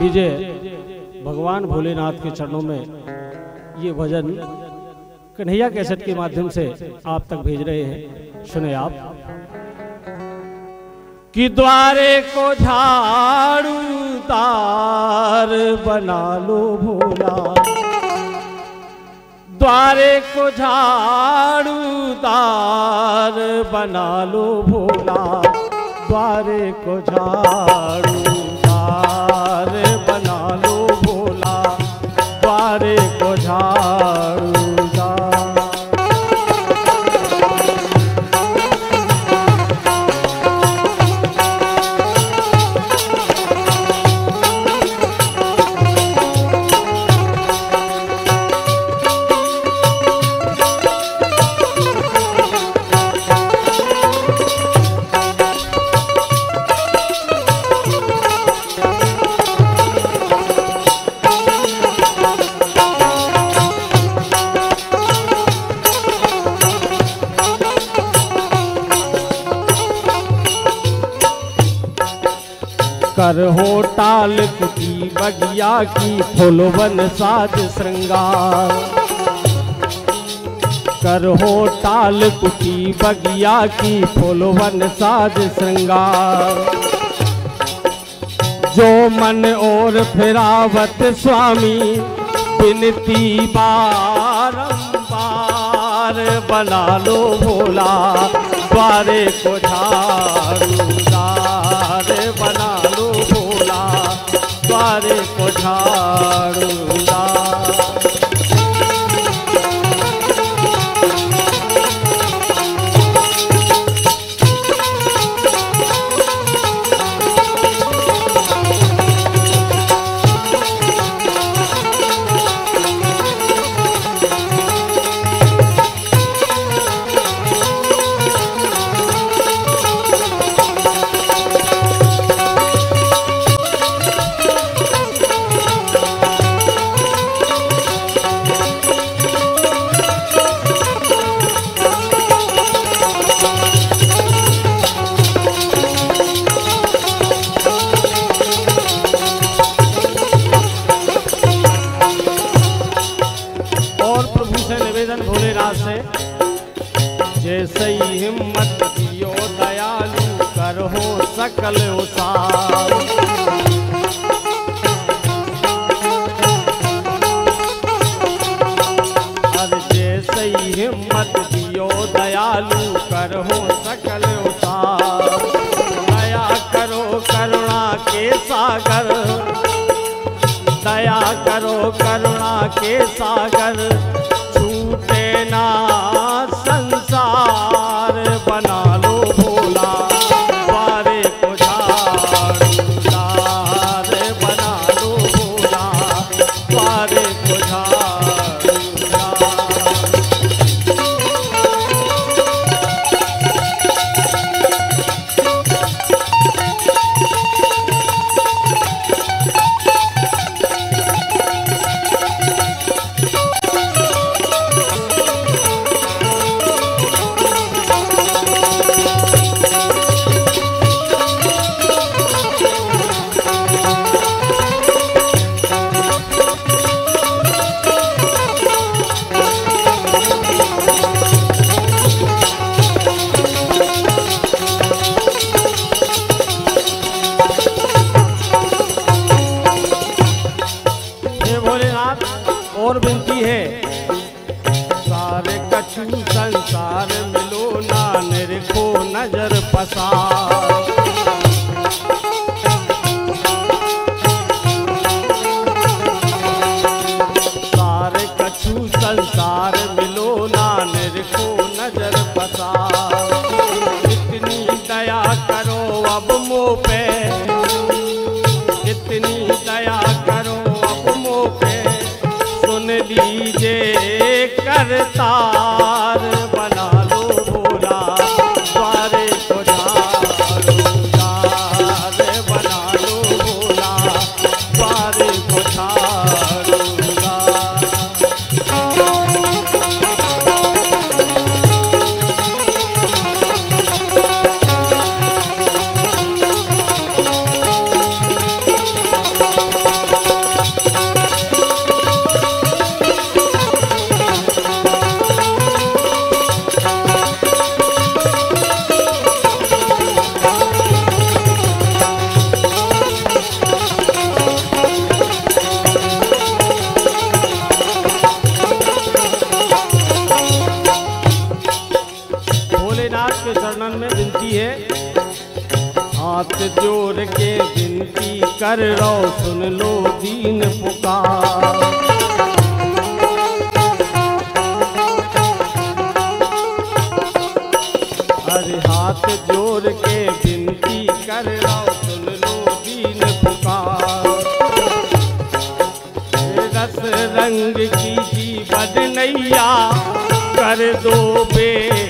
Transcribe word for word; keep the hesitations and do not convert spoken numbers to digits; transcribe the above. लीजिए भगवान भोलेनाथ के चरणों में ये भजन कन्हैया कैसेट के माध्यम से आप तक भेज रहे हैं। सुने आप कि द्वारे को झाड़ू तार बना लो भोला, द्वारे को झाड़ू तार बना लो भोला, द्वारे को झाड़ू तार बना लो भोला, द्वारे को झाड़ू। कर होटाल की बगिया की फुलवन साज श्रृंगार, कर होटाल की बगिया की फुलवन साज श्रृंगार, जो मन और फिरावत स्वामी बिनती बारंबार, बना लो भोला द्वारे को झाड़ूदार, बना लो भोला द्वारे को झाड़ूदार। जैसे ही हिम्मत दियो दयालु, करहो सकल उतार, और जैसे ही हिम्मत दियो दयालु, करहो सकल उतार, दया करो करुणा के सागर, दया करो करुणा के सागर, छूटे ना संसार, बना लो भोला द्वारे को झाड़ूदार, बना लो भोला द्वारे को कर लो सुन लो दीन पुकार। अरे हाथ जोड़ के विनती कर लो सुन लो दीन पुकार। रस रंग की जीवन नैया कर दो बे